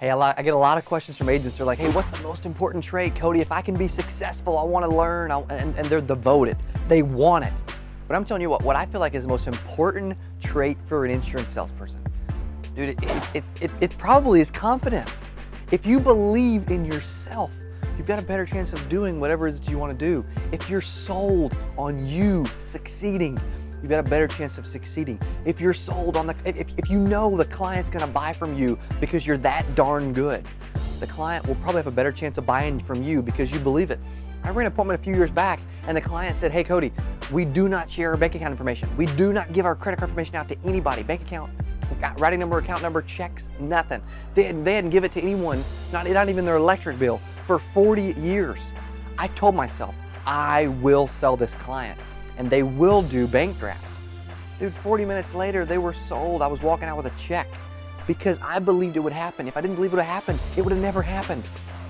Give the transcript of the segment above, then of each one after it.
Hey, I get a lot of questions from agents. They're like, hey, what's the most important trait, Cody? If I can be successful, I want to learn. And they're devoted. They want it. But I'm telling you what I feel like is the most important trait for an insurance salesperson. Dude, it probably is confidence. If you believe in yourself, you've got a better chance of doing whatever it is that you want to do. If you're sold on you succeeding, you've got a better chance of succeeding. If you're sold on if you know the client's gonna buy from you because you're that darn good, the client will probably have a better chance of buying from you because you believe it. I ran an appointment a few years back and the client said, hey Cody, we do not share our bank account information. We do not give our credit card information out to anybody. Bank account, routing number, account number, checks, nothing. They didn't give it to anyone, not even their electric bill, for 40 years. I told myself, I will sell this client. And they will do bank draft. Dude, 40 minutes later, they were sold. I was walking out with a check because I believed it would happen. If I didn't believe it would happen, it would have never happened.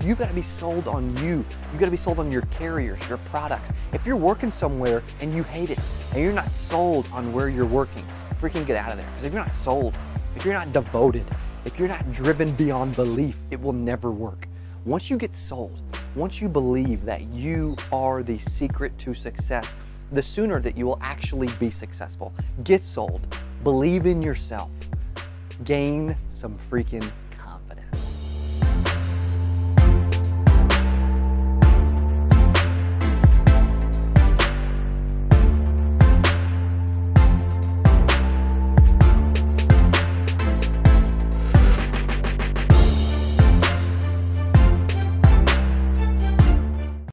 You've got to be sold on you. You've got to be sold on your carriers, your products. If you're working somewhere and you hate it and you're not sold on where you're working, freaking get out of there. Because if you're not sold, if you're not devoted, if you're not driven beyond belief, it will never work. Once you get sold, once you believe that you are the secret to success, the sooner that you will actually be successful. Get sold, believe in yourself, gain some freaking